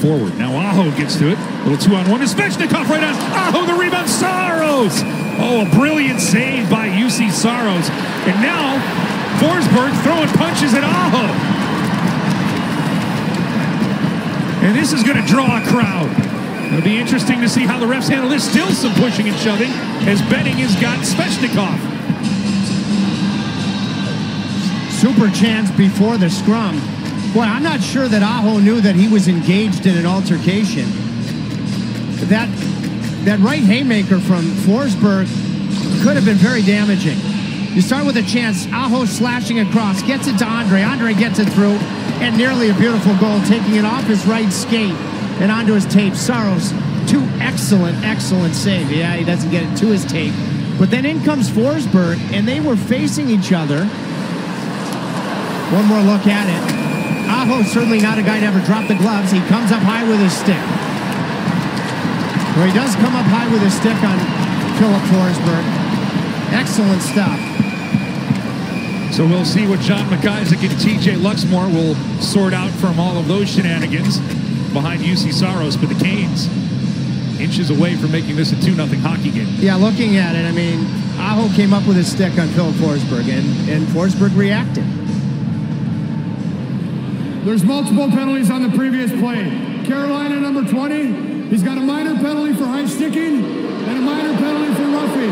forward. Now Aho gets to it. Little two-on-one. Svechnikov right on. Aho, the rebound. Saros! Oh, a brilliant save by Juuse Saros. And now Forsberg throwing punches at Aho. And this is going to draw a crowd. It'll be interesting to see how the refs handle this. Still some pushing and shoving as Benning has got Svechnikov. Super chance before the scrum. Boy, I'm not sure that Aho knew that he was engaged in an altercation. That right haymaker from Forsberg could have been very damaging. You start with a chance. Aho slashing across, gets it to Andre. Andre gets it through, and nearly a beautiful goal, taking it off his right skate and onto his tape. Saros, two excellent save. Yeah, he doesn't get it to his tape. But then in comes Forsberg, and they were facing each other. One more look at it. Aho, certainly not a guy to ever drop the gloves. He comes up high with his stick. Well, he does come up high with his stick on Filip Forsberg. Excellent stuff. So we'll see what John McIsaac and TJ Luxmore will sort out from all of those shenanigans behind Juuse Saros. But the Canes inches away from making this a 2-0 hockey game. Yeah, looking at it, I mean, Aho came up with his stick on Filip Forsberg, and Forsberg reacted. There's multiple penalties on the previous play. Carolina, number 20, he's got a minor penalty for high sticking and a minor penalty for roughing.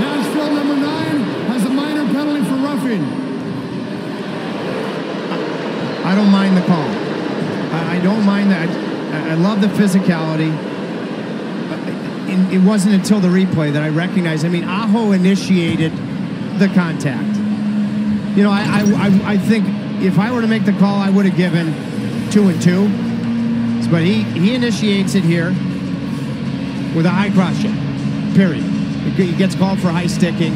Nashville, number 9, has a minor penalty for roughing. I don't mind the call. I don't mind that. I love the physicality. It wasn't until the replay that I recognized. I mean, Aho initiated the contact. You know, I think if I were to make the call, I would have given 2 and 2. But he initiates it here with a high cross check, period. He gets called for high sticking.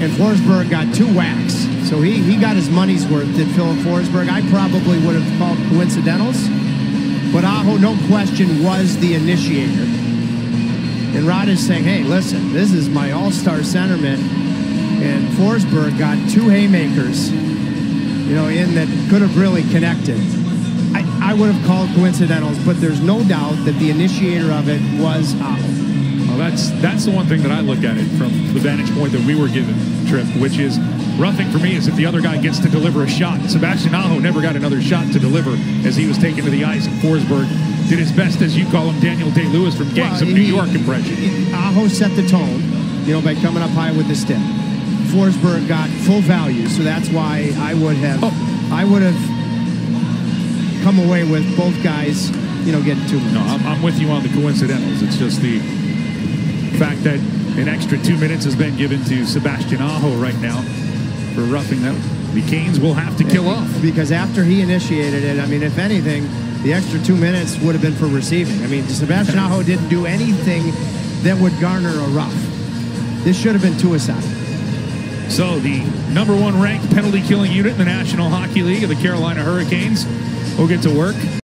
And Forsberg got 2 whacks. So he got his money's worth, did Filip Forsberg. I probably would have called coincidentals. But Aho, no question, was the initiator. And Rod is saying, hey, listen, this is my all-star centerman. And Forsberg got 2 haymakers, you know, in that could have really connected. I would have called coincidentals, but there's no doubt that the initiator of it was Aho. Well, that's the one thing that I look at it from the vantage point that we were given, Tripp, which is roughing for me is if the other guy gets to deliver a shot. Sebastian Aho never got another shot to deliver as he was taken to the ice, and Forsberg did his best, as you call him, Daniel Day-Lewis from Gangs of New York impression. Aho set the tone, you know, by coming up high with the stick. Forsberg got full value, so that's why I would have come away with both guys, you know, getting 2 minutes. No, I'm with you on the coincidentals. It's just the fact that an extra 2 minutes has been given to Sebastian Aho right now for roughing that. The Canes will have to kill off, because after he initiated it, I mean, if anything, the extra 2 minutes would have been for receiving. I mean, Sebastian Aho didn't do anything that would garner a rough. This should have been 2 aside. So the #1 ranked penalty killing unit in the National Hockey League of the Carolina Hurricanes will get to work.